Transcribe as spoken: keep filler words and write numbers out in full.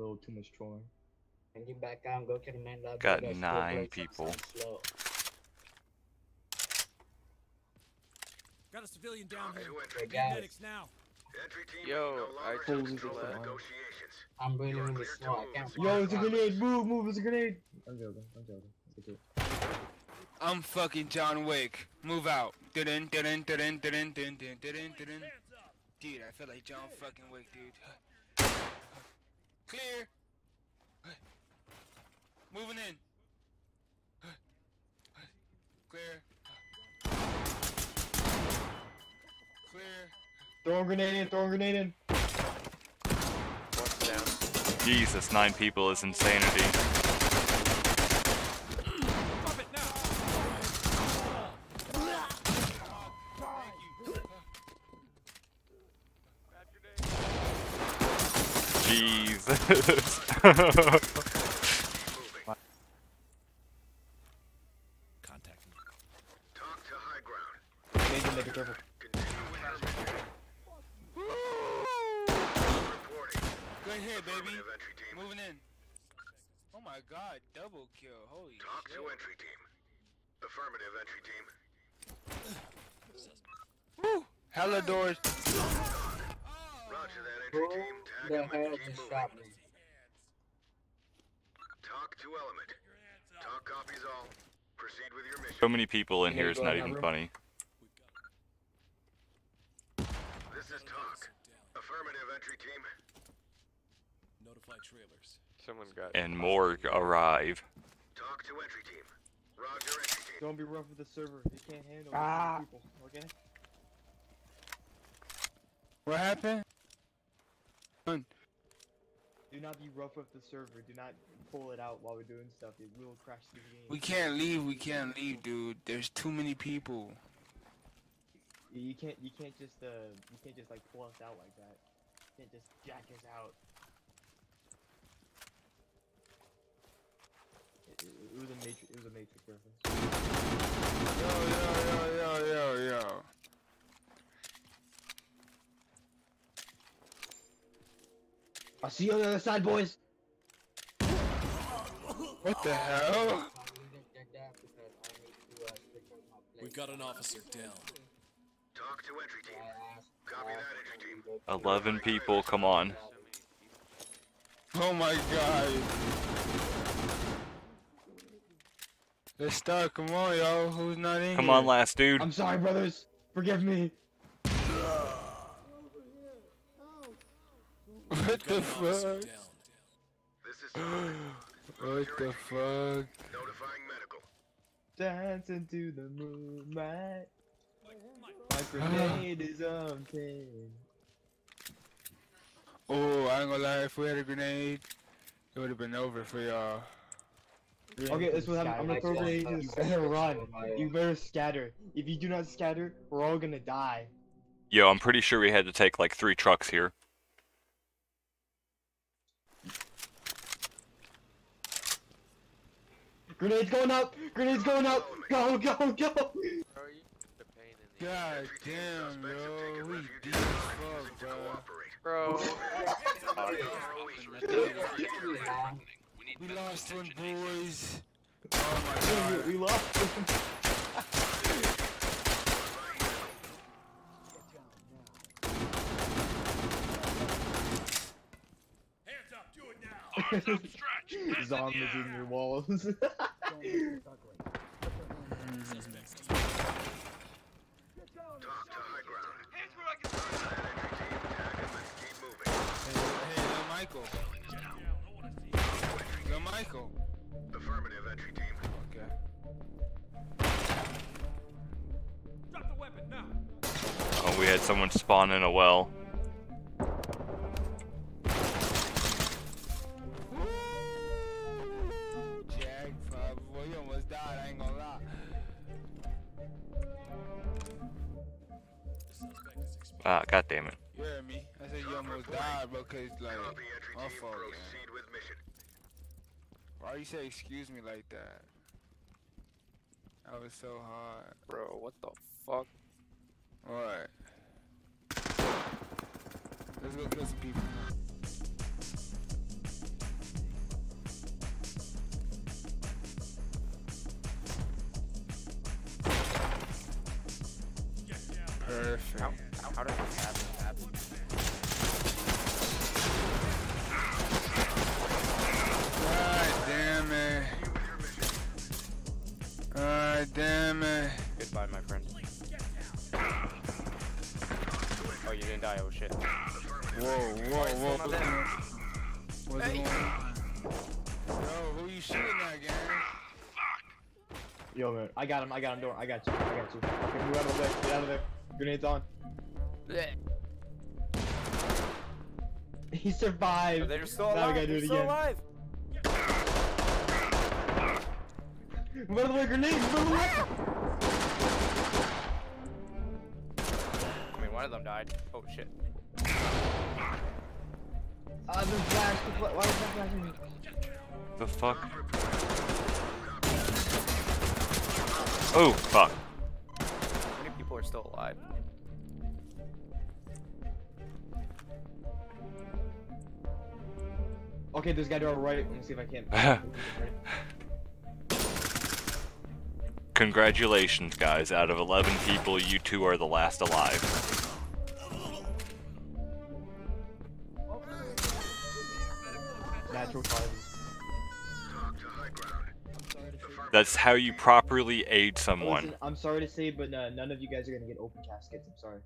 A little too much trolling. And you back down, go get a man. Got nine people. Got a civilian down here. Need medics now. Yo, I told you to I'm really in the snow. I can't. Yo, it's a grenade. Move, move. It's a grenade. I'm joking. I'm joking. It's a joke. I'm fucking John Wick. Move out. Dude, I feel like John fucking Wick, dude. Clear. Moving in. Clear. Clear. Throwing grenade in, throwing grenade in. What's down? Jesus, nine people is insanity. Stop it now. Jesus. Hella doors. Oh. Roger that, entry team. Tag him and keep moving. Talk to element. Talk copies all. Proceed with your mission. So many people in here is not even funny. This is talk. Affirmative, entry team. Notify trailers. Someone got. And more arrive. Talk to entry team. Roger, entry team. Don't be rough with the server. You can't handle ah. people. Okay. What happened? Do not be rough with the server. Do not pull it out while we're doing stuff. It will crash the game. We can't leave. We can't leave, dude. There's too many people. You can't. You can't just. Uh. You can't just like pull us out like that. You can't just jack us out. It, it, it was a matrix. It was a matrix reference. Yo yo yo yo yo yo. I'll see you on the other side, boys! What the hell? We got an officer down. Talk to entry team. Copy that, entry team. Eleven people, come on. Oh my god. They're stuck, come on, yo. Who's not in here? Come on, last dude. I'm sorry, brothers. Forgive me. What the fuck? Down, down. This is what the fuck? Notifying medical. Dancing to the moonlight. My grenade is on ten. Oh, I ain't gonna lie. If we had a grenade, it would have been over for y'all. Okay, this is what I'm, I'm gonna throw grenades and run. You better scatter. If you do not scatter, we're all gonna die. Yo, I'm pretty sure we had to take like three trucks here. Grenade's going up! Grenade's going up! Go, go, go! God damn, yo, we did fuck, bro. Bro. We lost one, boys. Oh my god. We lost one. Hands up, do it now! Arms up, stretch! Zombies in your walls. Michael. Yo, Michael. Affirmative, entry team. Okay. Drop the weapon now. Oh, we had someone spawn in a well. Ah, god damn it. You heard me? I said you almost died, bro, cause like, my fault, man. Why you say excuse me like that? That was so hard. Bro, what the fuck? Alright. Let's go kill some people. whoa, whoa, whoa. What's hey. going on? Yo, who you shooting at, gang? Fuck. Yo, man, I got him, I got him, door. I got you, I got you. Okay, move out of the way, get out of there. Grenades on. Yeah. He survived. They're still alive. Now we gotta do it again. Alive. Move out of the way, grenades, move out of the way. I mean, one of them died. Oh, shit. Uh, the flash, the flash. Why is that flashing me? The fuck? Oh, fuck. How many people are still alive? Okay, there's a guy to our right. Let me see if I can. Congratulations, guys. Out of eleven people, you two are the last alive. Natural causes. That's how you properly aid someone. Listen, I'm sorry to say, but uh, none of you guys are gonna get open caskets. I'm sorry.